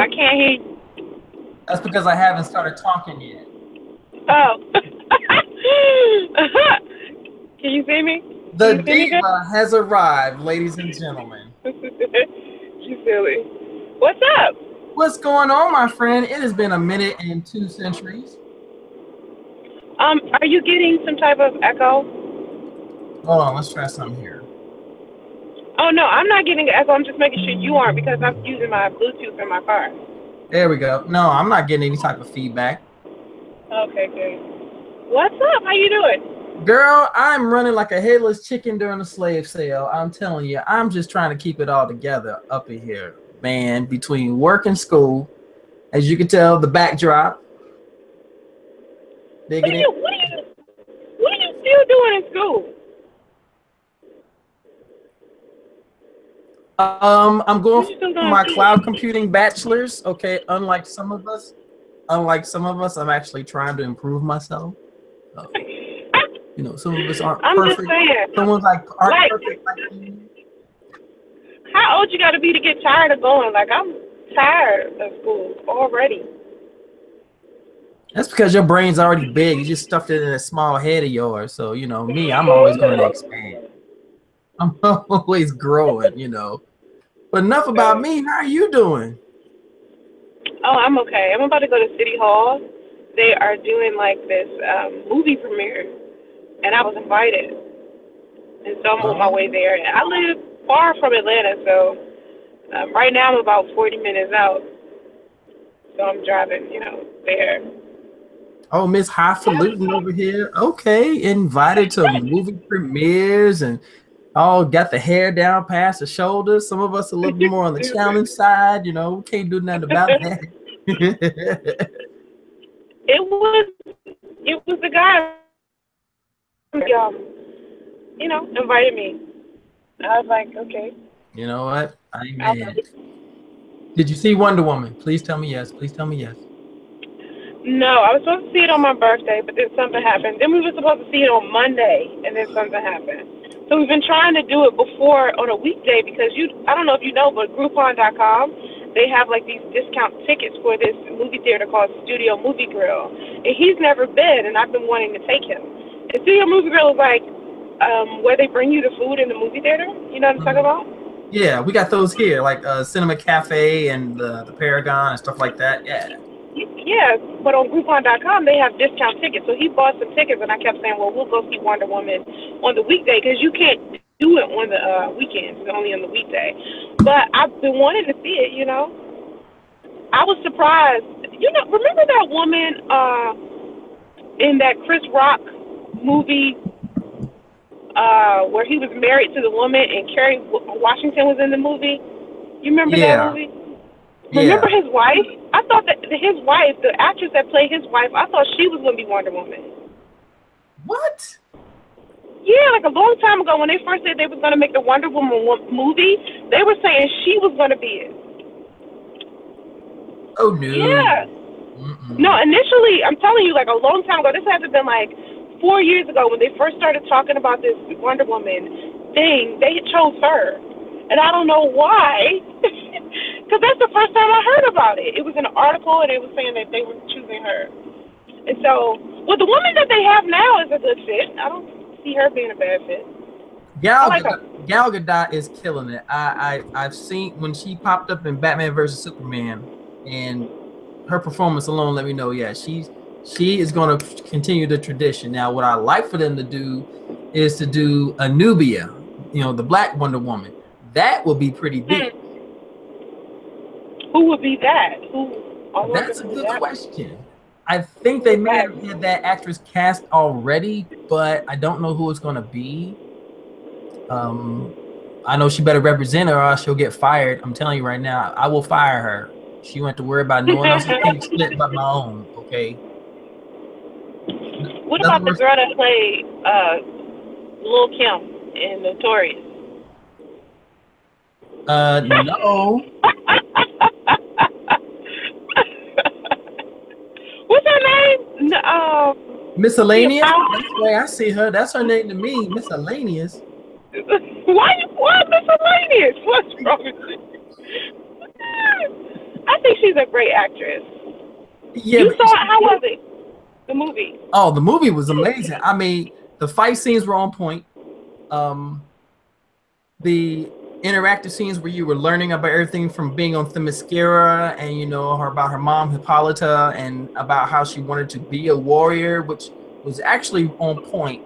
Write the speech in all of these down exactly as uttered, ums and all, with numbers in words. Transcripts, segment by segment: I can't hear you. That's because I haven't started talking yet. Oh. Can you see me? The you see diva me? Has arrived, ladies and gentlemen. You silly. What's up? What's going on, my friend? It has been a minute and two centuries. Um, are you getting some type of echo? Hold on, let's try something here. Oh, no, I'm not getting an echo. I'm just making sure you aren't because I'm using my Bluetooth in my car. There we go. No, I'm not getting any type of feedback. Okay, good. What's up? How you doing? Girl, I'm running like a headless chicken during a slave sale. I'm telling you, I'm just trying to keep it all together up in here, man, between work and school. As you can tell, the backdrop. What are, you, what, are you, what are you still doing in school? Um, I'm going for my cloud computing bachelor's, okay, unlike some of us. Unlike some of us, I'm actually trying to improve myself. So, you know, some of us aren't I'm perfect. Just saying. Someone's like aren't like, perfect. Like, how old you got to be to get tired of going? Like I'm tired of school already. That's because your brain's already big. You just stuffed it in a small head of yours. So you know me, I'm always going to expand. I'm always growing, you know. But enough about me. How are you doing? Oh, I'm okay. I'm about to go to City Hall. They are doing like this um, movie premiere, and I was invited. And so I'm on my way there. And I live far from Atlanta, so um, right now I'm about forty minutes out. So I'm driving, you know, there. Oh, Miss Highfalutin over here. Okay, invited to movie premieres and all got the hair down past the shoulders. Some of us a little bit more on the challenge side, you know, can't do nothing about that. It was it was the guy um, you know, invited me. I was like, okay. You know what? I ain't mad. Did you see Wonder Woman? Please tell me yes. Please tell me yes. No, I was supposed to see it on my birthday, but then something happened. Then we were supposed to see it on Monday, and then something happened. So we've been trying to do it before on a weekday because you, I don't know if you know, but Groupon dot com, they have like these discount tickets for this movie theater called Studio Movie Grill. And he's never been, and I've been wanting to take him. And Studio Movie Grill is like um, where they bring you the food in the movie theater. You know what I'm talking about? Yeah, we got those here, like uh, Cinema Cafe and the, the Paragon and stuff like that. Yeah. Yeah, but on Groupon dot com, they have discount tickets. So he bought some tickets, and I kept saying, well, we'll go see Wonder Woman on the weekday because you can't do it on the uh, weekends. It's only on the weekday. But I've been wanting to see it, you know. I was surprised. You know, remember that woman uh, in that Chris Rock movie uh, where he was married to the woman and Kerry Washington was in the movie? You remember yeah. that movie? Remember yeah. his wife? I thought that his wife, the actress that played his wife, I thought she was going to be Wonder Woman. What? Yeah, like a long time ago when they first said they was going to make the Wonder Woman movie, they were saying she was going to be it. Oh, no. Yeah. Mm-mm. No, initially, I'm telling you, like a long time ago, this had to have been like four years ago when they first started talking about this Wonder Woman thing, they chose her. And I don't know why. Because that's the first time I heard about it. It was in an article, and it was saying that they were choosing her. And so, well, the woman that they have now is a good fit. I don't see her being a bad fit. Gal, like Gal Gadot is killing it. I, I, I've seen when she popped up in Batman versus Superman, and her performance alone let me know, yeah, she's, she is going to continue the tradition. Now, what I like for them to do is to do Anubia, you know, the black Wonder Woman. That will be pretty big. Hmm. Who would be that? Who? That's a good that? question. I think they may have had that actress cast already, but I don't know who it's going to be. Um, I know she better represent her or else she'll get fired. I'm telling you right now, I will fire her. She went to worry about no one else's pink slip but my own, okay? What about the girl that played uh, Lil' Kim in Notorious? Uh, no. What's her name? Um, Miscellaneous. That's the way I see her. That's her name to me. Miscellaneous. Why? Why Miscellaneous? What's wrong with you? I think she's a great actress. Yeah, you saw it. How was it? The movie. Oh, the movie was amazing. I mean, the fight scenes were on point. Um, the interactive scenes where you were learning about everything from being on Themyscira and, you know, her about her mom, Hippolyta, and about how she wanted to be a warrior, which was actually on point.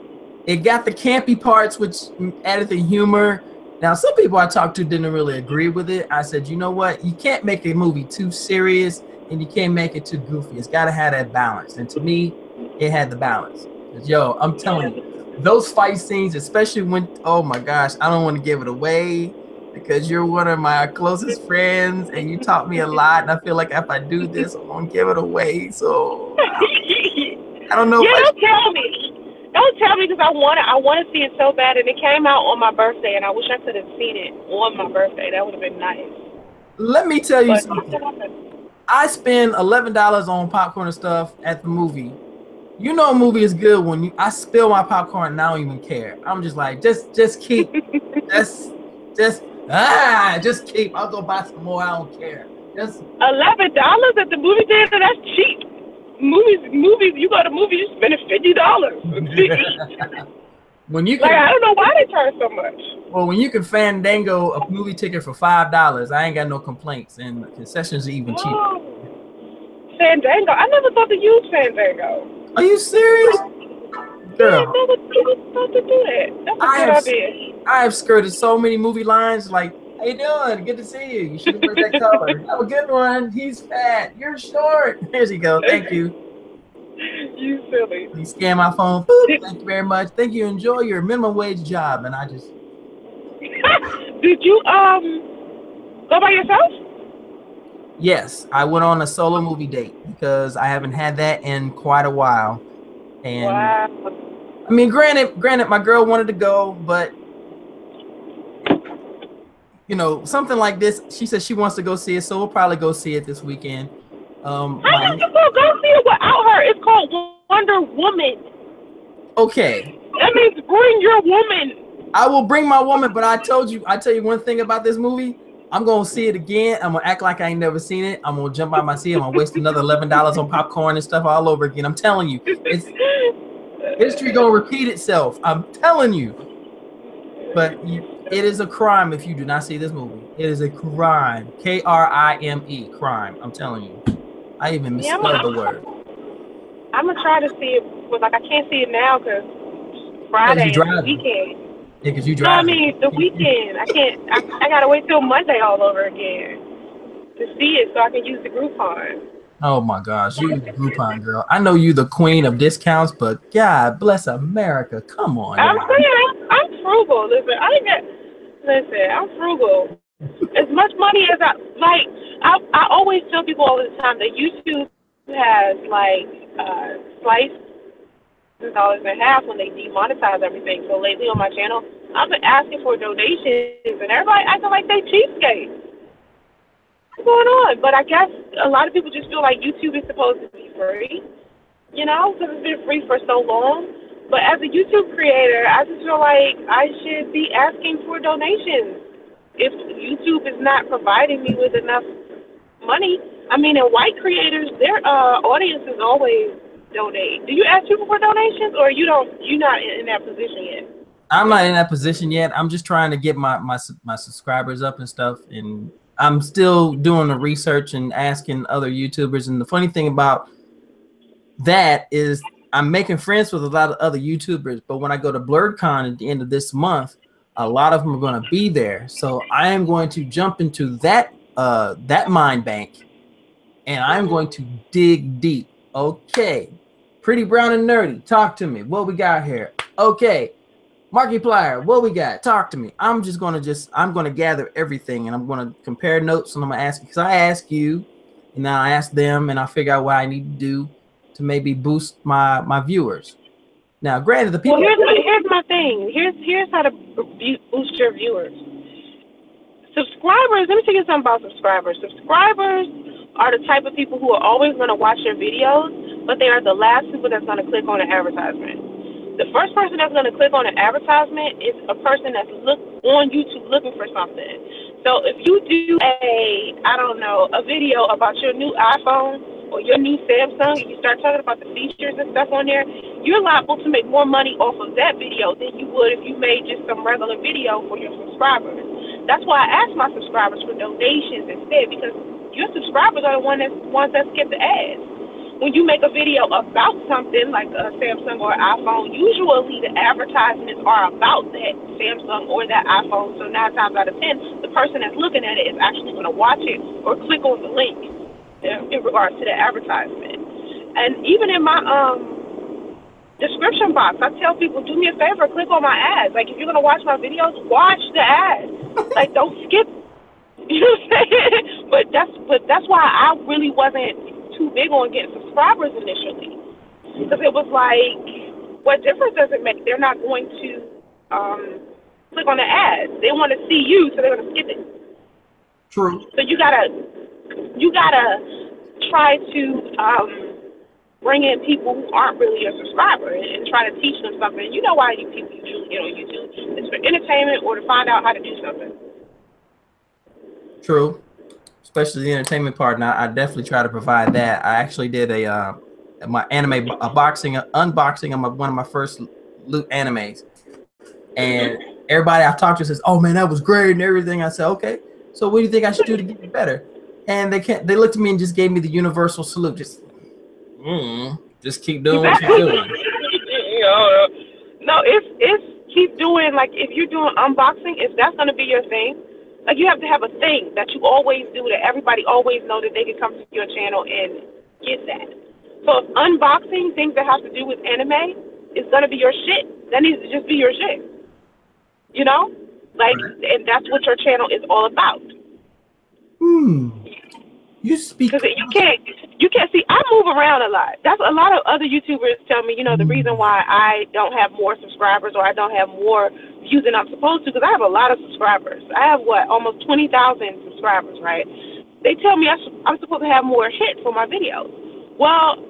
It got the campy parts, which added the humor. Now, some people I talked to didn't really agree with it. I said, you know what? You can't make a movie too serious and you can't make it too goofy. It's got to have that balance. And to me, it had the balance. Yo, I'm telling you, those fight scenes, especially when, oh my gosh, I don't want to give it away because you're one of my closest friends and you taught me a lot. And I feel like if I do this, I'm going to give it away. So I don't know. You don't tell me. Don't tell me because I want to I want to see it so bad. And it came out on my birthday, and I wish I could have seen it on my birthday. That would have been nice. Let me tell you but something. I spend eleven dollars on popcorn and stuff at the movie. You know a movie is good when you, I spill my popcorn and I don't even care. I'm just like, just just keep. just, just, ah, just keep. I'll go buy some more. I don't care. Just eleven dollars at the movie theater? That's cheap. Movies, movies. You go to movies, you spend fifty dollars. When you can, like, I don't know why they charge so much. Well, when you can Fandango a movie ticket for five dollars, I ain't got no complaints, and concessions are even cheaper. Oh, Fandango. I never thought to use Fandango. Are you serious? Girl, I never thought to do that. That's a I good have, idea. I have skirted so many movie lines, like, "How you doing? Good to see you. You should have put that color. Have a good one. He's fat. You're short." There you go. Thank you. You silly. You scan my phone. Boop. Thank you very much. Thank you. Enjoy your minimum wage job. And I just. Did you um go by yourself? Yes, I went on a solo movie date because I haven't had that in quite a while. And wow. I mean, granted, granted, my girl wanted to go, but. You know, something like this. She says she wants to go see it, so we'll probably go see it this weekend. Um, How did you go go see it without her? It's called Wonder Woman. Okay. That means bring your woman. I will bring my woman, but I told you, I tell you one thing about this movie. I'm gonna see it again. I'm gonna act like I ain't never seen it. I'm gonna jump out my seat. I'm gonna waste another eleven dollars on popcorn and stuff all over again. I'm telling you, it's, history gonna repeat itself. I'm telling you. But you. It is a crime if you do not see this movie. It is a crime. K R I M E, crime. I'm telling you. I even misspelled yeah, the word. I'm going to try to see it, but like I can't see it now because Friday is the weekend. Yeah, because you drive. No, I mean, the weekend. I can't. I, I got to wait till Monday all over again to see it so I can use the Groupon. Oh, my gosh. You the Groupon, girl. I know you the queen of discounts, but God bless America. Come on. I'm saying I'm frugal. Listen, I didn't get... Listen, I'm frugal. As much money as I like, I I always tell people all the time that YouTube has like uh, sliced dollars in half when they demonetize everything. So lately on my channel, I've been asking for donations, and everybody acting like they cheapskates. What's going on? But I guess a lot of people just feel like YouTube is supposed to be free, you know, because it's been free for so long. But as a YouTube creator, I just feel like I should be asking for donations. If YouTube is not providing me with enough money, I mean, and white creators, their uh, audiences always donate. Do you ask people for donations, or you don't? You're not in that position yet. I'm not in that position yet. I'm just trying to get my my my subscribers up and stuff, and I'm still doing the research and asking other YouTubers. And the funny thing about that is. I'm making friends with a lot of other YouTubers, but when I go to BlurredCon at the end of this month, a lot of them are going to be there. So I am going to jump into that uh, that mind bank, and I'm going to dig deep. Okay, Pretty Brown and Nerdy, talk to me. What we got here? Okay, Markiplier, what we got? Talk to me. I'm just going to just I'm going to gather everything, and I'm going to compare notes, and I'm going to ask because I ask you, and now I ask them, and I figure out what I need to do to maybe boost my my viewers. Now, granted, the people. Well, here's my, here's my thing. Here's here's how to boost your viewers. Subscribers. Let me tell you something about subscribers. Subscribers are the type of people who are always going to watch your videos, but they are the last people that's going to click on an advertisement. The first person that's going to click on an advertisement is a person that's look on YouTube looking for something. So if you do a, I don't know, a video about your new iPhone or your new Samsung, and you start talking about the features and stuff on there, you're liable to make more money off of that video than you would if you made just some regular video for your subscribers. That's why I ask my subscribers for donations instead, because your subscribers are the one that's, ones that skip the ads. When you make a video about something like a Samsung or an iPhone, usually the advertisements are about that Samsung or that iPhone. So nine times out of ten, the person that's looking at it is actually going to watch it or click on the link in regards to the advertisement. And even in my um. description box, I tell people, do me a favor, click on my ads. Like, if you're going to watch my videos, watch the ads. Like, don't skip. You know what I'm saying? But that's, but that's why I really wasn't too big on getting subscribers initially. Because it was like, what difference does it make? They're not going to um, click on the ads. They want to see you, so they're going to skip it. True. So you got to, you got to try to... Um, bring in people who aren't really a subscriber and, and try to teach them something. You know why you people usually get on YouTube. It's for entertainment or to find out how to do something. True. Especially the entertainment part. And I, I definitely try to provide that. I actually did a uh, my anime a boxing a unboxing of my, one of my first Loot Animes. And everybody I've talked to says, oh, man, that was great and everything. I said, okay, so what do you think I should do to get it better? And they can't, they looked at me and just gave me the universal salute. Just Mm, just keep doing what you're doing. No, it's it's keep doing, like, if you're doing unboxing, if that's gonna be your thing, like, you have to have a thing that you always do that everybody always know that they can come to your channel and get that. So if unboxing, things that have to do with anime, is gonna be your shit. That needs to just be your shit. You know? Like, right. And that's what your channel is all about. Hmm. You speak. Because you can't, you can't see. I move around a lot. That's a lot of other YouTubers tell me. You know, the reason why I don't have more subscribers or I don't have more views than I'm supposed to, because I have a lot of subscribers. I have what, almost twenty thousand subscribers, right? They tell me I sh I'm supposed to have more hits for my videos. Well,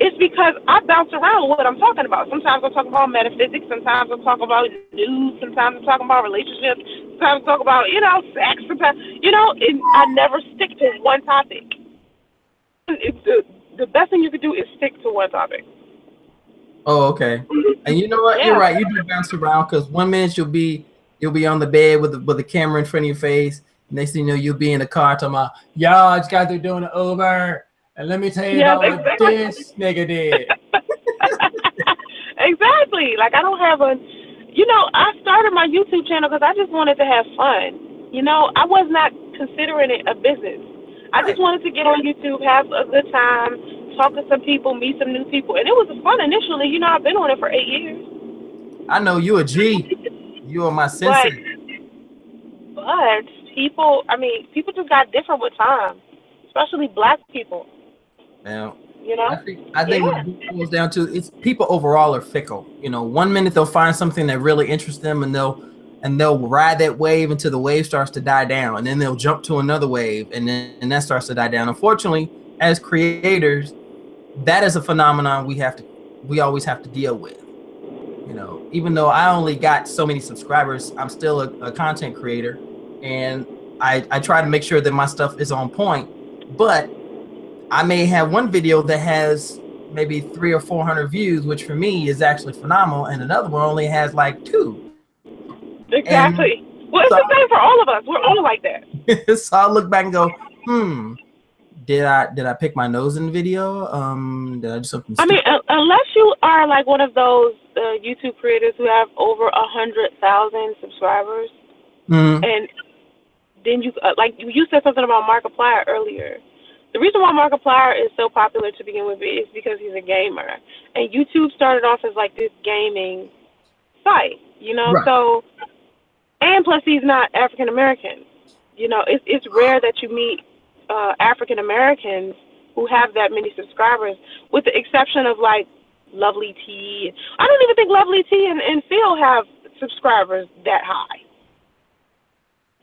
it's because I bounce around with what I'm talking about. Sometimes I'm talking about metaphysics. Sometimes I'm talking about news. Sometimes I'm talking about relationships. Sometimes I'm talking about, you know, sex. Sometimes, you know, and I never stick to one topic. It's the, the best thing you could do is stick to one topic. Oh, okay. And you know what? Yeah. You're right. You do bounce around, because one minute you'll be you'll be on the bed with the, with the camera in front of your face. Next thing you know, you'll be in the car talking about, y'all, I just got through doing an Uber. And let me tell you yeah, about exactly. what this nigga did. Exactly. Like, I don't have a, you know, I started my YouTube channel because I just wanted to have fun. You know, I was not considering it a business. I just wanted to get on YouTube, have a good time, talk to some people, meet some new people. And it was fun initially. You know, I've been on it for eight years. I know you a G. You are my sensei. But, but people, I mean, people just got different with time, especially black people. Now, you know, I think, I think yeah. what it comes down to, it's people overall are fickle. You know, one minute they'll find something that really interests them, and they'll and they'll ride that wave until the wave starts to die down, and then they'll jump to another wave, and then and that starts to die down. Unfortunately, as creators, that is a phenomenon we have to we always have to deal with. You know, even though I only got so many subscribers, I'm still a, a content creator, and I I try to make sure that my stuff is on point. But I may have one video that has maybe three or four hundred views, which for me is actually phenomenal, and another one only has like two. Exactly. And well, it's so, the same for all of us. We're all like that. So I look back and go, "Hmm, did I did I pick my nose in the video? Um, did I do something?" Stupid? I mean, uh, unless you are like one of those uh, YouTube creators who have over a hundred thousand subscribers, mm. and then you uh, like you said something about Markiplier earlier. The reason why Markiplier is so popular to begin with is because he's a gamer, and YouTube started off as like this gaming site, you know. Right. So, and plus he's not African American. You know, it's it's rare that you meet uh, African Americans who have that many subscribers, with the exception of like Lovely T. I don't even think Lovely T and, and Phil have subscribers that high.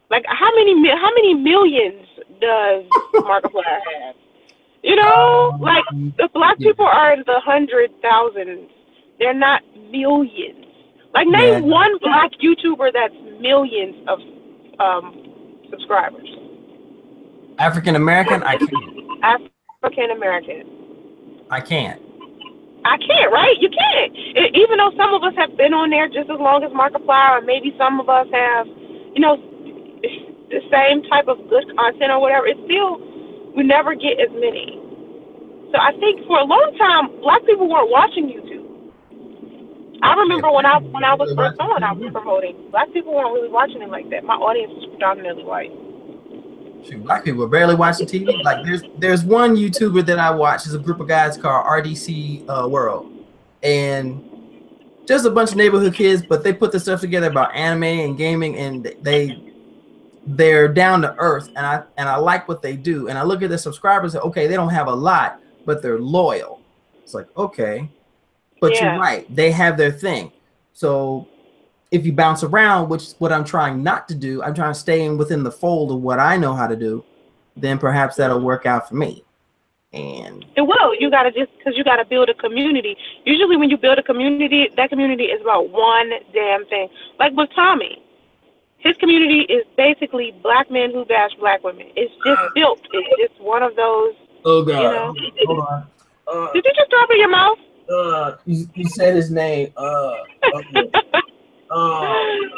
Like, how many how many millions does Markiplier have? You know, um, like, the black yeah. people are in the hundred thousands. They're not millions. Like, name yeah. one black YouTuber that's millions of um, subscribers. African American? I can't. African American. I can't. I can't, right? You can't. It, even though some of us have been on there just as long as Markiplier, or maybe some of us have, you know, the same type of good content or whatever, it's still, we never get as many. So I think for a long time, black people weren't watching YouTube. I remember when I when I was first on, I was promoting. Black people weren't really watching it like that. My audience was predominantly white. Shoot, black people are barely watching T V. Like there's there's one YouTuber that I watch. There's a group of guys called R D C uh, World, and just a bunch of neighborhood kids. But they put this stuff together about anime and gaming, and they they're down to earth. And I and I like what they do. And I look at their subscribers. And, okay, they don't have a lot, but they're loyal. It's like okay, but yeah. You're right. They have their thing. So. If you bounce around, which is what I'm trying not to do, I'm trying to stay in within the fold of what I know how to do, then perhaps that'll work out for me. And it will. You got to just, because you got to build a community. Usually when you build a community, that community is about one damn thing. Like with Tommy, his community is basically black men who bash black women. It's just built. It's just one of those, oh God. You know. Hold on. Uh, Did you just drop in your mouth? Uh, you, you said his name. Uh, okay. Oh,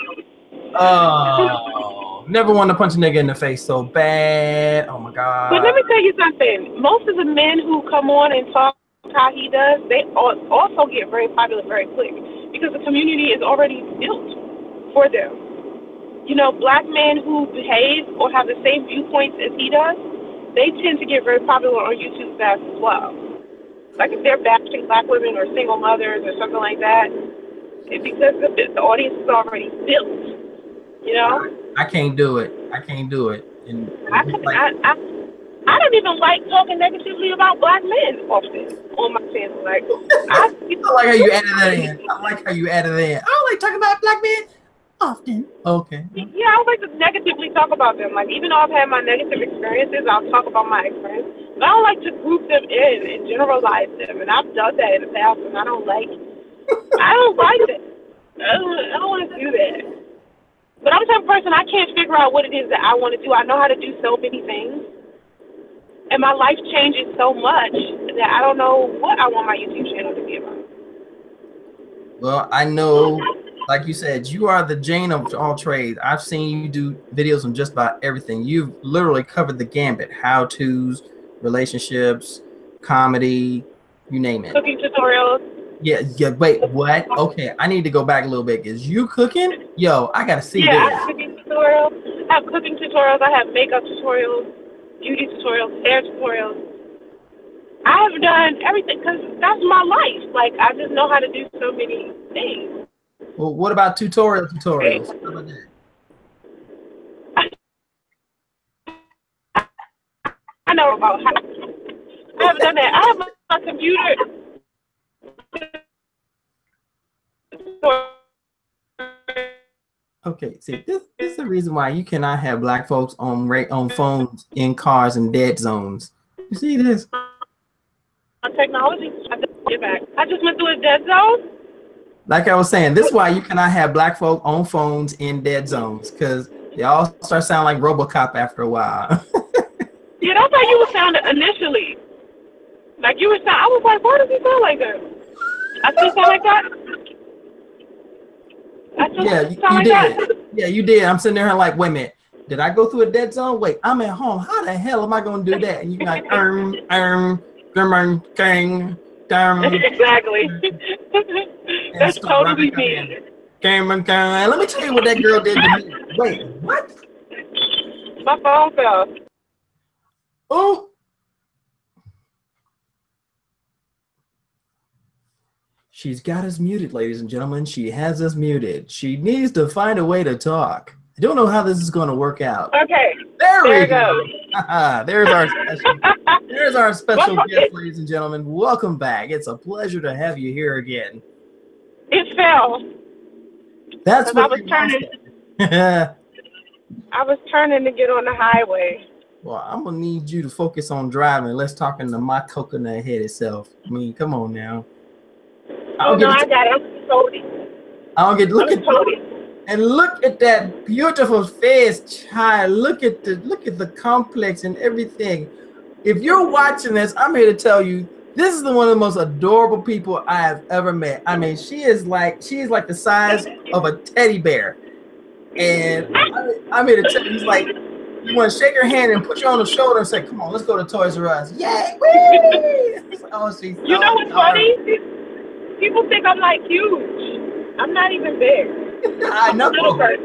oh, never want to punch a nigga in the face so bad. Oh my God. But let me tell you something. Most of the men who come on and talk how he does, they also get very popular very quick because the community is already built for them. You know, black men who behave or have the same viewpoints as he does, they tend to get very popular on YouTube fast as well. Like if they're bashing black women or single mothers or something like that, because the, the audience is already built, you know? I can't do it. I can't do it. And I, could, like, I, I, I don't even like talking negatively about black men often on my channel. Like, I, I like how you added that in. I like how you added that in. I don't like talking about black men often. Okay. Yeah, I don't like to negatively talk about them. Like, even though I've had my negative experiences, I'll talk about my experience. But I don't like to group them in and generalize them. And I've done that in the past, and I don't like it. I don't like that. I don't, I don't want to do that. But I'm the type of person, I can't figure out what it is that I want to do. I know how to do so many things. And my life changes so much that I don't know what I want my YouTube channel to be about. Well, I know, like you said, you are the Jane of all trades. I've seen you do videos on just about everything. You've literally covered the gambit. How-tos, relationships, comedy, you name it. Cooking tutorials. Yeah, yeah, wait, what? Okay, I need to go back a little bit. Is you cooking? Yo, I gotta see yeah, this. I have cooking tutorials. I have cooking tutorials. I have makeup tutorials, beauty tutorials, hair tutorials. I have done everything because that's my life. Like, I just know how to do so many things. Well, what about tutorial tutorials? Okay. How about that? I, I know about how. I haven't done that. I have my, my computer. Okay, see, this, this is the reason why you cannot have black folks on ra on phones, in cars, and dead zones. You see this? On technology, I just, get back. I just went through a dead zone. Like I was saying, this is why you cannot have black folk on phones in dead zones, because they all start sounding like RoboCop after a while. Yeah, that's how you would sound initially. Like you would sound, I was like, why does he sound like that? I still sound like that? I still yeah, sound you, you like did. That? Yeah, you did. I'm sitting there like, wait a minute. Did I go through a dead zone? Wait, I'm at home. How the hell am I going to do that? And you're like, erm, erm, erm, gang, gang. Exactly. That's totally me. Gang, gang. Let me tell you what that girl did to me. Wait, what? My phone fell. Oh. She's got us muted, ladies and gentlemen. She has us muted. She needs to find a way to talk. I don't know how this is going to work out. Okay. There, there we go. go. There's our special, there's our special guest, ladies and gentlemen. Welcome back. It's a pleasure to have you here again. It fell. That's what I was turning. I was turning to get on the highway. Well, I'm going to need you to focus on driving. Let's talk into my coconut head itself. I mean, come on now. I don't oh, no, I got it. I'm so look I'm at, And look at that beautiful face, child. Look at the look at the complex and everything. If you're watching this, I'm here to tell you, this is the one of the most adorable people I have ever met. I mean, she is like she is like the size of a teddy bear. And I'm here to tell you, it's like you want to shake her hand and put you on the shoulder and say, "Come on, let's go to Toys R Us." Yay! Woo! It's like, oh, she's so you know what's funny? People think I'm like huge. I'm not even big. I know. Like,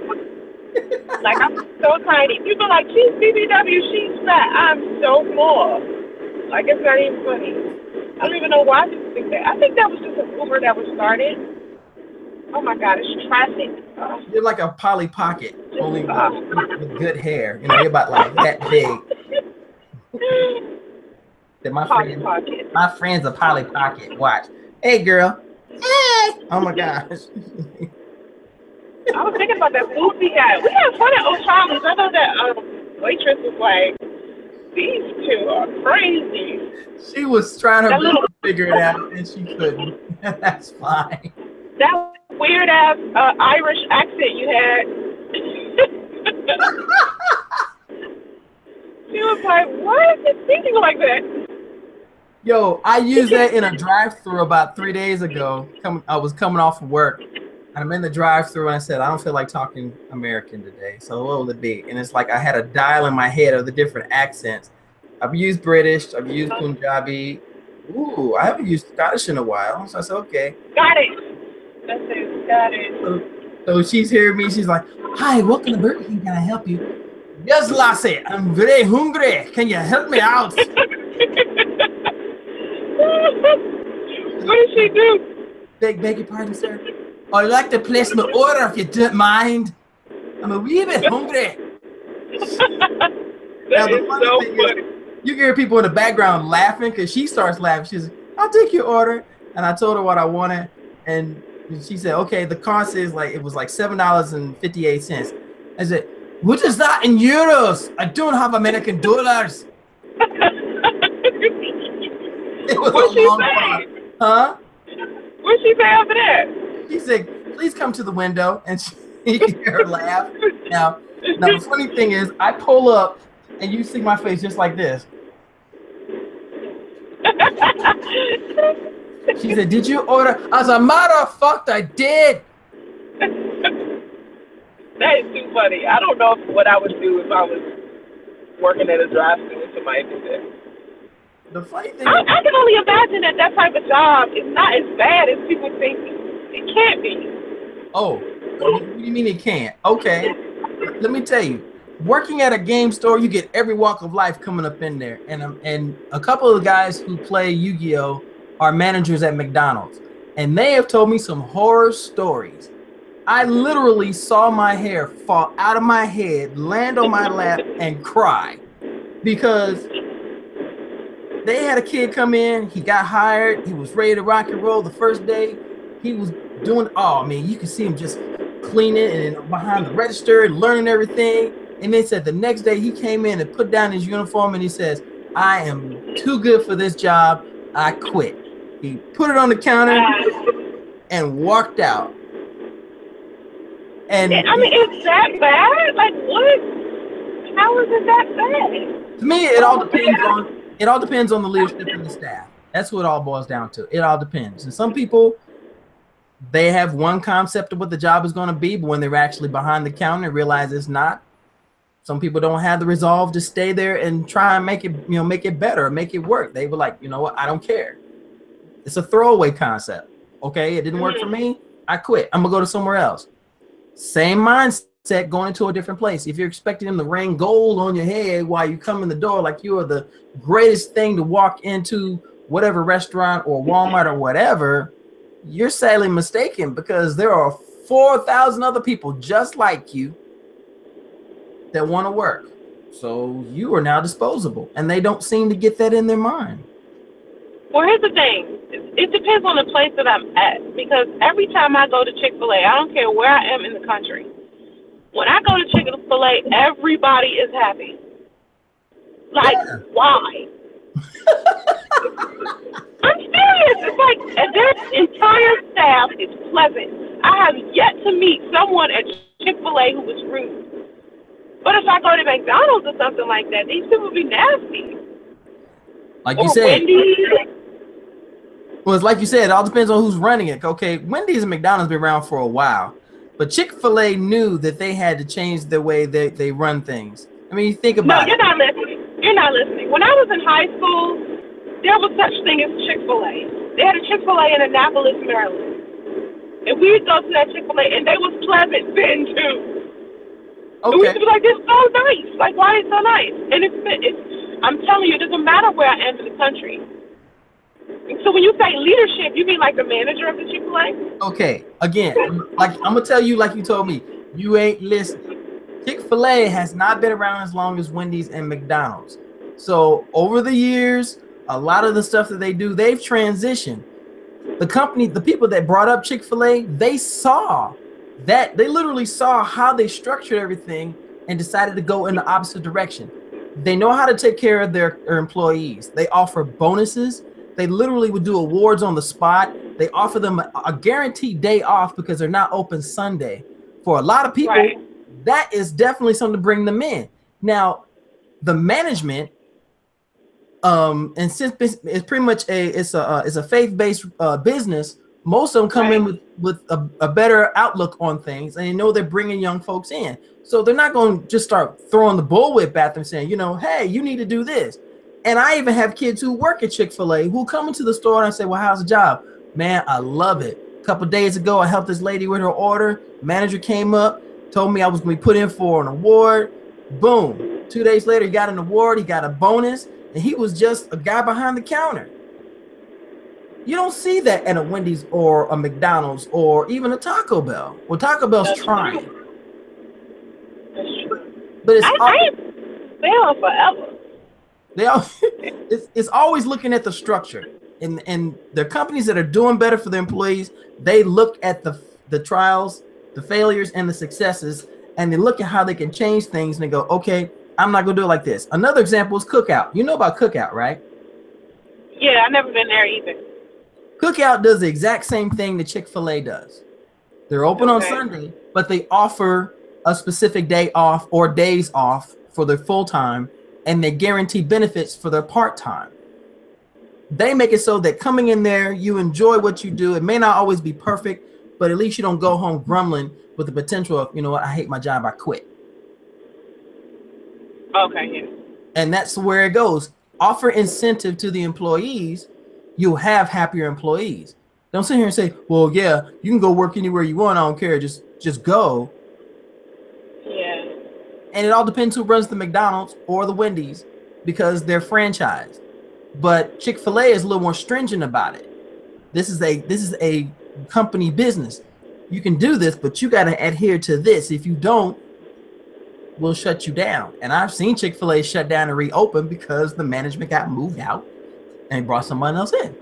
I'm so tiny. People are like, she's B B W, she's fat. I'm so small. Like, it's not even funny. I don't even know why I just think that. I think that was just an Uber that was started. Oh my God, it's traffic. Oh. You're like a Polly Pocket, only with, with good hair. You know, you're about like that big. That my friend, my friend's a Polly Pocket. Watch. Hey, girl. Hey. Oh my gosh. I was thinking about that food we had. We had fun at O'Charles. I know that um, waitress was like, these two are crazy. She was trying her best to figure it out, and she couldn't. That's fine. That weird-ass uh, Irish accent you had. She was like, what? It's thinking like that. Yo, I used that in a drive-thru about three days ago. Come, I was coming off of work. I'm in the drive-thru and I said, I don't feel like talking American today, so what will it be? And it's like I had a dial in my head of the different accents. I've used British, I've used Punjabi. Ooh, I haven't used Scottish in a while, so I said, okay. Got it. That's it, got it. So, so she's hearing me, she's like, hi, welcome to Burger King, can I help you? Yes, lassie, I'm very hungry. Can you help me out? What did she do? Beg, beg your pardon, sir. I'd like to place my order if you don't mind. I'm a wee bit hungry. Now, the funny so thing funny. Is, you hear people in the background laughing because she starts laughing. She's like, I'll take your order. And I told her what I wanted. And she said, okay, the cost is like, it was like seven dollars and fifty-eight cents. I said, what is that in euros? I don't have American dollars. It was What'd a she long time. Huh? What'd she say after that? She said, please come to the window, and she you can hear her laugh. Now, now, the funny thing is, I pull up, and you see my face just like this. She said, did you order? As a matter of fact, I did. That is too funny. I don't know what I would do if I was working at a drive-thru and somebody did that. The funny thing I, is, I can only imagine that that type of job is not as bad as people think. It can't be. Oh, what do you mean it can't? Okay. Let me tell you, working at a game store, you get every walk of life coming up in there. And um, and a couple of the guys who play Yu-Gi-Oh are managers at McDonald's. And they have told me some horror stories. I literally saw my hair fall out of my head, land on my lap, and cry. Because they had a kid come in, he got hired, he was ready to rock and roll the first day. He was doing all. I mean, you could see him just cleaning and behind the register and learning everything. And they said the next day he came in and put down his uniform and he says, I am too good for this job. I quit. He put it on the counter and walked out. And I mean, it's that bad? Like, what? How is it that bad? To me, it all depends on it all depends on the leadership and the staff. That's what it all boils down to. It all depends. And some people, they have one concept of what the job is going to be, but when they're actually behind the counter and realize it's not, some people don't have the resolve to stay there and try and make it, you know, make it better, make it work. They were like, you know what, I don't care. It's a throwaway concept. Okay, it didn't work for me. I quit. I'm going to go to somewhere else. Same mindset going into a different place. If you're expecting them to rain gold on your head while you come in the door like you are the greatest thing to walk into whatever restaurant or Walmart or whatever, you're sadly mistaken, because there are four thousand other people just like you that want to work. So you are now disposable, and they don't seem to get that in their mind. Well, here's the thing. It depends on the place that I'm at, because every time I go to Chick-fil-A, I don't care where I am in the country. When I go to Chick-fil-A, everybody is happy. Like, yeah. Why? I'm serious. It's like their entire staff is pleasant. I have yet to meet someone at Chick-fil-A who was rude. But if I go to McDonald's or something like that, these people be nasty. Like you or said. Wendy's. Well, it's like you said, it all depends on who's running it. Okay, Wendy's and McDonald's been around for a while. But Chick-fil-A knew that they had to change the way they, they run things. I mean, you think about it. No, you're not listening. You're not listening. When I was in high school, there was such thing as Chick-fil-A. They had a Chick-fil-A in Annapolis, Maryland. And we'd go to that Chick-fil-A, and they was pleasant then, too. Okay. And we'd be like, it's so nice. Like, why is it so nice? And it's, it's, I'm telling you, it doesn't matter where I am in the country. So when you say leadership, you mean like the manager of the Chick-fil-A? Okay, again, like I'm gonna tell you, like you told me, you ain't listening. Chick-fil-A has not been around as long as Wendy's and McDonald's. So over the years, a lot of the stuff that they do, they've transitioned. The company, the people that brought up Chick-fil-A, they saw that, they literally saw how they structured everything and decided to go in the opposite direction. They know how to take care of their, their employees. They offer bonuses. They literally would do awards on the spot. They offer them a, a guaranteed day off because they're not open Sunday. For a lot of people, right. That is definitely something to bring them in. Now, the management, um, and since it's pretty much a it's a uh, it's a faith-based uh, business, most of them come right. in with with a, a better outlook on things, and they know they're bringing young folks in, so they're not going to just start throwing the bullwhip at them, saying, you know, hey, you need to do this. And I even have kids who work at Chick-fil-A who come into the store and I say, well, how's the job? Man, I love it. A couple of days ago, I helped this lady with her order. Manager came up, told me I was going to be put in for an award. Boom. Two days later, he got an award. He got a bonus. And he was just a guy behind the counter. You don't see that at a Wendy's or a McDonald's or even a Taco Bell. Well, Taco Bell's That's trying. True. That's true. But it's I, I failed forever. They all, it's, it's always looking at the structure, and and the companies that are doing better for their employees, they look at the the trials, the failures, and the successes, and they look at how they can change things, and they go, okay, I'm not gonna do it like this. Another example is Cookout. You know about Cookout, right? Yeah, I've never been there either. Cookout does the exact same thing that Chick-fil-A does. They're open okay. on Sunday, but they offer a specific day off or days off for their full time. And they guarantee benefits for their part-time. They make it so that coming in there, you enjoy what you do. It may not always be perfect, but at least you don't go home grumbling with the potential of, you know what, I hate my job, I quit. Okay, yeah. And that's where it goes. Offer incentive to the employees, you'll have happier employees. Don't sit here and say, well, yeah, you can go work anywhere you want, I don't care, just, just go. And it all depends who runs the McDonald's or the Wendy's because they're franchised. But Chick-fil-A is a little more stringent about it. This is a this is a company business. You can do this, but you got to adhere to this. If you don't, we'll shut you down. And I've seen Chick-fil-A shut down and reopen because the management got moved out and brought someone else in.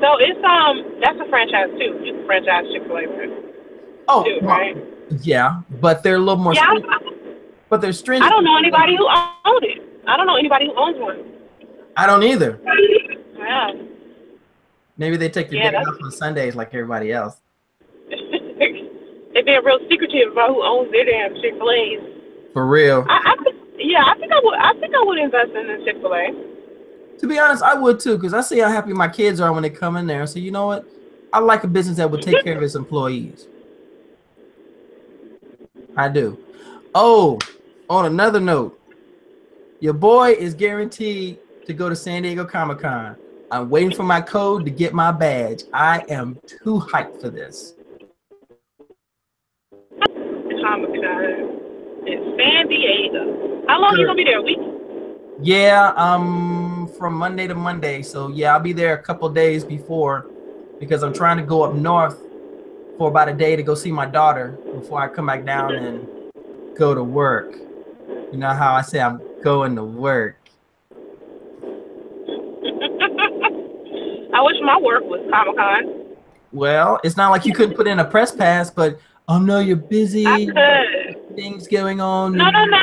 So it's um that's a franchise too. It's a franchise Chick-fil-A. Oh, too, right? Yeah, but they're a little more. Yeah, But they're stringent. I don't know anybody who owned it. I don't know anybody who owns one. I don't either. Yeah. Maybe they take the yeah, day off on Sundays like everybody else. They're being real secretive about who owns their damn Chick-fil-A's. For real. I, I think, yeah, I think I would. I think I would invest in a Chick-fil-A. To be honest, I would too, because I see how happy my kids are when they come in there. So you know what? I like a business that would take care of its employees. I do. Oh. On another note, your boy is guaranteed to go to San Diego Comic-Con. I'm waiting for my code to get my badge. I am too hyped for this. Comic-Con in San Diego. How long are you going to be there? A week? Yeah, um, from Monday to Monday. So, yeah, I'll be there a couple days before because I'm trying to go up north for about a day to go see my daughter before I come back down and go to work. You know how I say I'm going to work. I wish my work was Comic-Con. Well, it's not like you couldn't put in a press pass, but oh no, you're busy. I could. Things going on. No, no, no.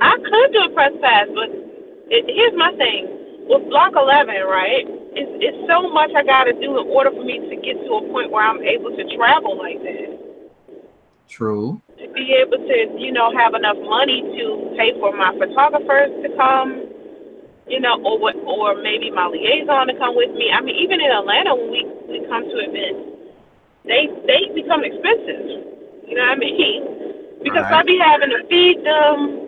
I could do a press pass, but it, here's my thing. With Block eleven, right? It's, it's so much I got to do in order for me to get to a point where I'm able to travel like that. True. To be able to, you know, have enough money to pay for my photographers to come, you know, or what, or maybe my liaison to come with me. I mean, even in Atlanta, when we, we come to events, they they become expensive. You know what I mean? Because right. I be having to feed them,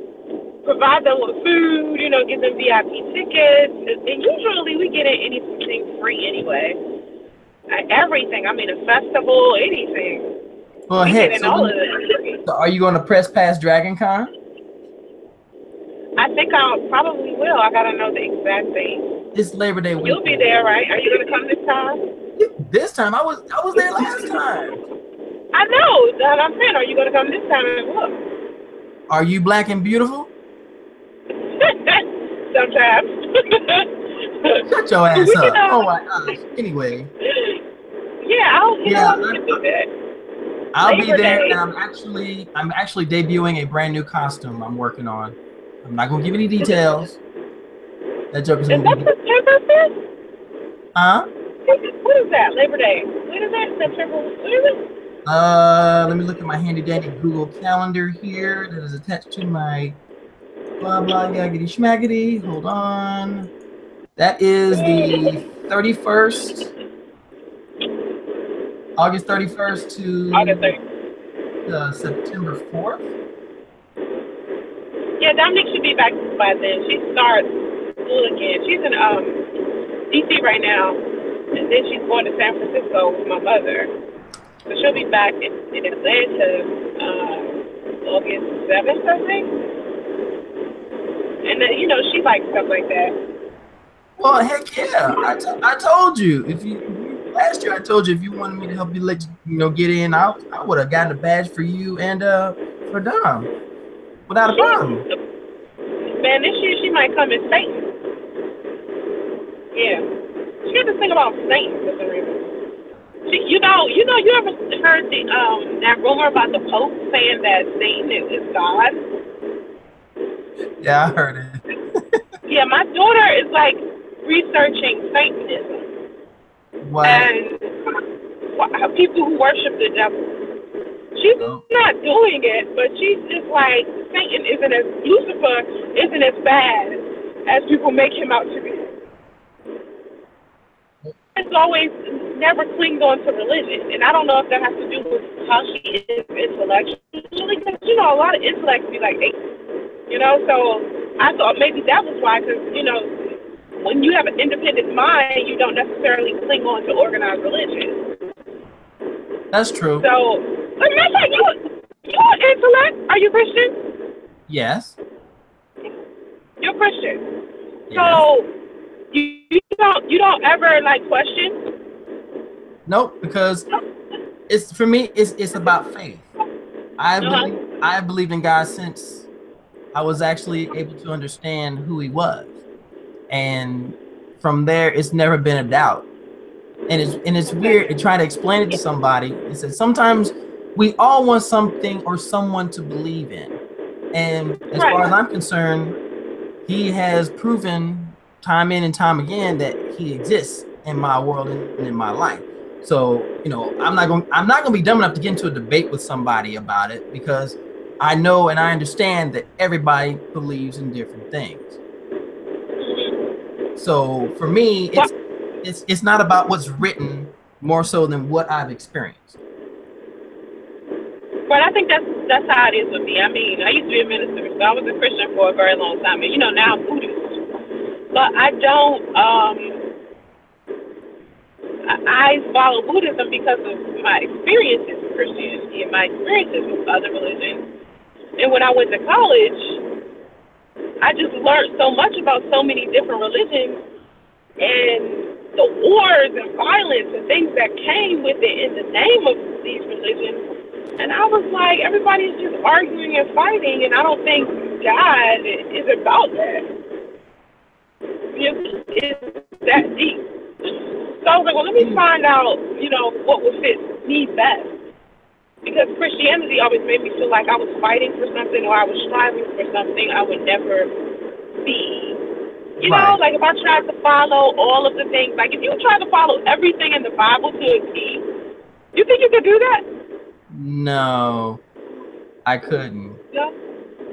provide them with food, you know, give them V I P tickets. And usually we get anything free anyway. Everything. I mean, a festival, anything. Well, we heck, so, all of it. So are you going to press past DragonCon? I think I probably will. I got to know the exact date. It's Labor Day weekend. You'll be there, right? Are you going to come this time? This time? I was I was there last time. I know. That I'm saying, are you going to come this time and look? Are you black and beautiful? Sometimes. Shut your ass up. Know. Oh my gosh. Anyway. Yeah, I'll you yeah, know, I, do that. I'll Labor be there Day. And I'm actually I'm actually debuting a brand new costume I'm working on. I'm not gonna give any details. That joke is, is gonna that be September fifth? Huh? What is that? Labor Day. When is that? September what is it? Uh let me look at my handy dandy Google calendar here that is attached to my blah blah gaggity schmaggity. Hold on. That is the thirty-first, August thirty-first to uh, September fourth. Yeah, Dominique should be back by then. She starts school again. She's in um, D C right now, and then she's going to San Francisco with my mother. So she'll be back in, in Atlanta uh, August seventh, I think. And then, you know, she likes stuff like that. Well, heck yeah. I, t I told you. If you, if you last year I told you if you wanted me to help you let you know get in, I I would have gotten a badge for you and uh for Dom. Without a problem. Man, this year she might come as Satan. Yeah. She got this thing about Satan for some reason. She, you know, you know, you ever heard the um that rumor about the Pope saying that Satan is, is God? Yeah, I heard it. Yeah, my daughter is like researching Satanism. What? And people who worship the devil. She's oh. not doing it, but she's just like, Satan isn't as, Lucifer isn't as bad as people make him out to be. It's always never clinged on to religion, and I don't know if that has to do with how she is intellectually, because, you know, a lot of intellects be like, hey, you know, so I thought maybe that was why, because, you know, when you have an independent mind, you don't necessarily cling on to organized religion. That's true. So, but that's like, you, you're an intellect. Are you Christian? Yes. You're Christian. Yes. So, you, you don't you don't ever, like, question? Nope, because it's for me, it's, it's about faith. I uh-huh. believe, I believe in God since I was actually able to understand who he was, and from there it's never been a doubt. And it's and it's weird to try to explain it to somebody. It says sometimes we all want something or someone to believe in, and as right. far as I'm concerned, he has proven time in and time again that he exists in my world and in my life. So, you know, I'm not going I'm not gonna be dumb enough to get into a debate with somebody about it, because I know and I understand that everybody believes in different things. So for me, it's it's it's not about what's written more so than what I've experienced. But I think that's that's how it is with me. I mean, I used to be a minister, so I was a Christian for a very long time, and you know, now I'm Buddhist. But I don't um I follow Buddhism because of my experiences with Christianity and my experiences with other religions. And when I went to college, I just learned so much about so many different religions and the wars and violence and things that came with it in the name of these religions. And I was like, everybody's just arguing and fighting, and I don't think God is about that. It's that deep. So I was like, well, let me find out, you know, what would fit me best. Because Christianity always made me feel like I was fighting for something or I was striving for something I would never be. You right. know, like if I tried to follow all of the things, like if you tried to follow everything in the Bible to a T, you think you could do that? No. I couldn't. No,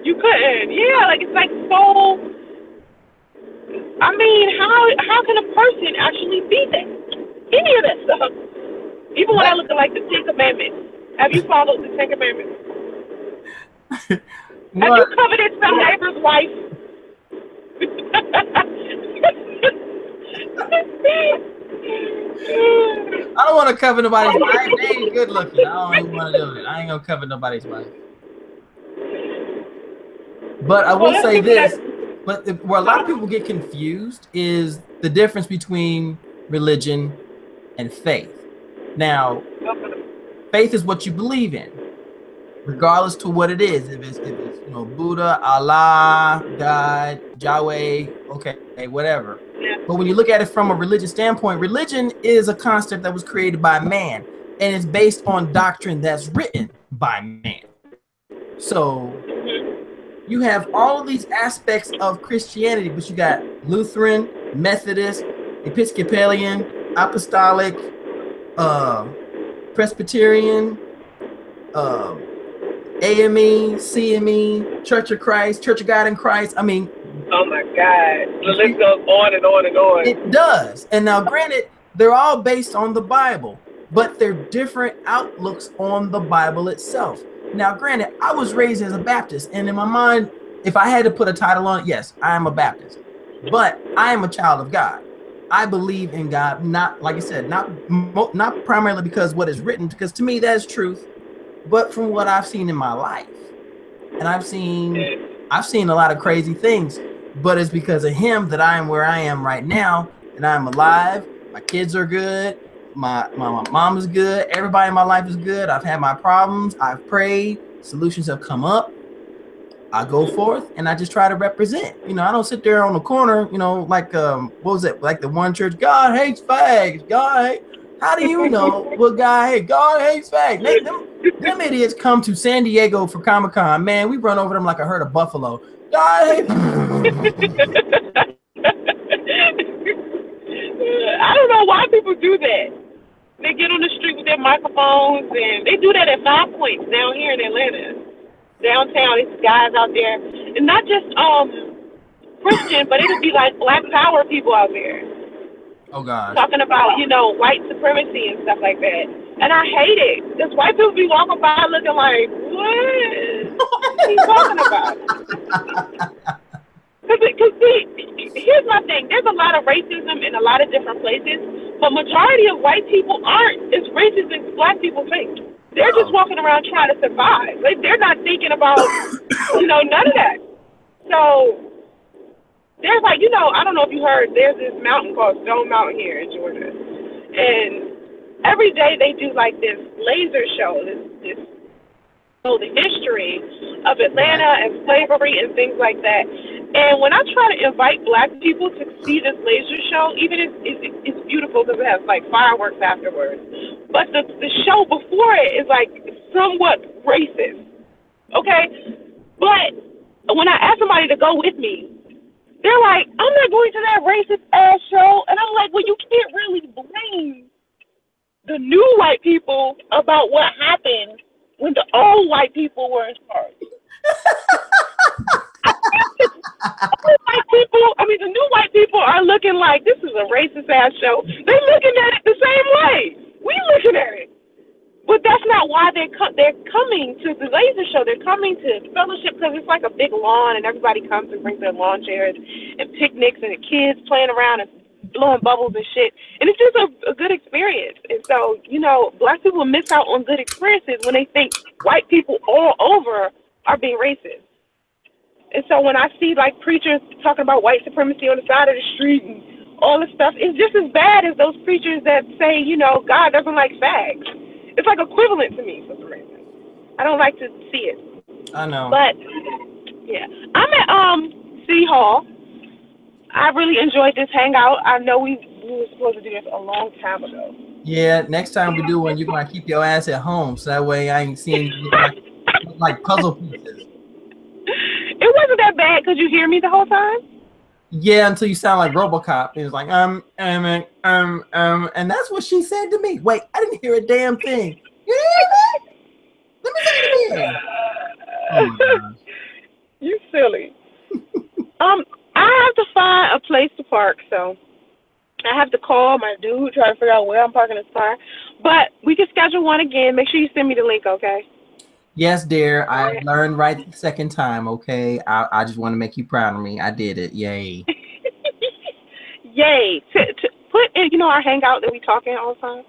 you couldn't. Yeah, like it's like so. I mean, how how can a person actually be that? Any of that stuff. Even when I look at like the Ten Commandments. Have you followed the Ten Commandments? Have you coveted some neighbor's wife? I don't want to cover nobody's wife. I ain't good looking. I don't even want to do it. I ain't gonna cover nobody's wife. But I will say this. But the, where a lot of people get confused is the difference between religion and faith. Now, faith is what you believe in, regardless to what it is. If it's, if it's you know, Buddha, Allah, God, Yahweh, okay, hey, whatever. Yeah. But when you look at it from a religious standpoint, religion is a concept that was created by man, and it's based on doctrine that's written by man. So you have all of these aspects of Christianity, but you got Lutheran, Methodist, Episcopalian, Apostolic, uh, Presbyterian, uh, A M E, C M E, Church of Christ, Church of God in Christ. I mean, oh my God, the list goes on and on and on. It does. And now, granted, they're all based on the Bible, but they're different outlooks on the Bible itself. Now, granted, I was raised as a Baptist, and in my mind, if I had to put a title on it, yes, I am a Baptist, but I am a child of God. I believe in God, not like I said, not not primarily because what is written, because to me that is truth, but from what I've seen in my life, and I've seen I've seen a lot of crazy things, but it's because of Him that I am where I am right now, and I'm alive. My kids are good. My my, my mom is good. Everybody in my life is good. I've had my problems. I've prayed. Solutions have come up. I go forth and I just try to represent. You know, I don't sit there on the corner, you know, like, um, what was it? Like the one church, God hates fags. God hates. How do you know what God hates? God hates fags. They, them, them idiots come to San Diego for Comic-Con. Man, we run over them like a herd of buffalo. God hates. I don't know why people do that. They get on the street with their microphones, and they do that at Five Points down here in Atlanta. Downtown, it's guys out there, and not just um Christian, but it'll be like Black Power people out there. Oh God, talking about you know white supremacy and stuff like that, and I hate it. Cause white people be walking by looking like, what is he talking about? Cause, cause see, here's my thing: there's a lot of racism in a lot of different places, but majority of white people aren't as racist as Black people think. They're just walking around trying to survive. Like, they're not thinking about, you know, none of that. So, there's like, you know, I don't know if you heard, there's this mountain called Stone Mountain here in Georgia. And every day they do like this laser show, this, this, you know, the history of Atlanta and slavery and things like that. And when I try to invite Black people to see this laser show, even if it's, it's, it's beautiful because it has like fireworks afterwards, but the, the show before it is like somewhat racist, okay? But when I ask somebody to go with me, they're like, I'm not going to that racist ass show. And I'm like, well, you can't really blame the new white people about what happened when the old white people were in charge. White people, I mean, the new white people are looking like this is a racist ass show. They're looking at it the same way. We looking at it, but that's not why they're co they're coming to the laser show. They're coming to fellowship because it's like a big lawn, and everybody comes and brings their lawn chairs and picnics, and the kids playing around and blowing bubbles and shit. And it's just a, a good experience. And so, you know, Black people miss out on good experiences when they think white people all over are being racist. And so when I see, like, preachers talking about white supremacy on the side of the street and all this stuff, it's just as bad as those preachers that say, you know, God doesn't like fags. It's, like, equivalent to me for some reason. I don't like to see it. I know. But, yeah. I'm at um, City Hall. I really enjoyed this hangout. I know we, we were supposed to do this a long time ago. Yeah, next time we do one, you're going to keep your ass at home, so that way I ain't seeing you like, like puzzle pieces. It wasn't that bad. Could you hear me the whole time? Yeah, until you sound like RoboCop. It was like, um, um, um, um, and that's what she said to me. Wait, I didn't hear a damn thing. You didn't hear that? Let me say it again. Oh my God. You silly. um, I have to find a place to park, so I have to call my dude, try to figure out where I'm parking this car. But we can schedule one again. Make sure you send me the link, okay? Yes, dear. I learned right the second time, okay? I, I just want to make you proud of me. I did it. Yay. Yay. T t put in, you know, our hangout that we talk in all the time?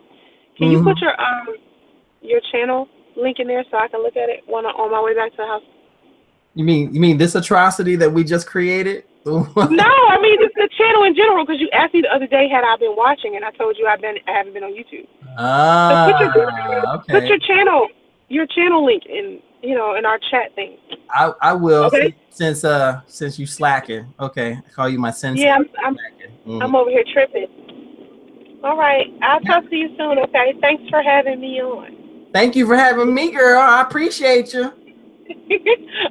Can mm-hmm. you put your um your channel link in there so I can look at it when I, on my way back to the house? You mean you mean this atrocity that we just created? No, I mean just the channel in general, because you asked me the other day had I been watching, and I told you I've been I haven't been on YouTube. Ah, so put, your, okay. put your channel your channel link in, you know, in our chat thing. I I will, okay? since uh since you slacking. Okay, I call you my sensei. Yeah, I'm I'm, mm. I'm over here tripping. All right, I'll talk to you soon. Okay, thanks for having me on. Thank you for having me, girl. I appreciate you.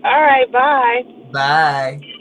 All right, bye. Bye.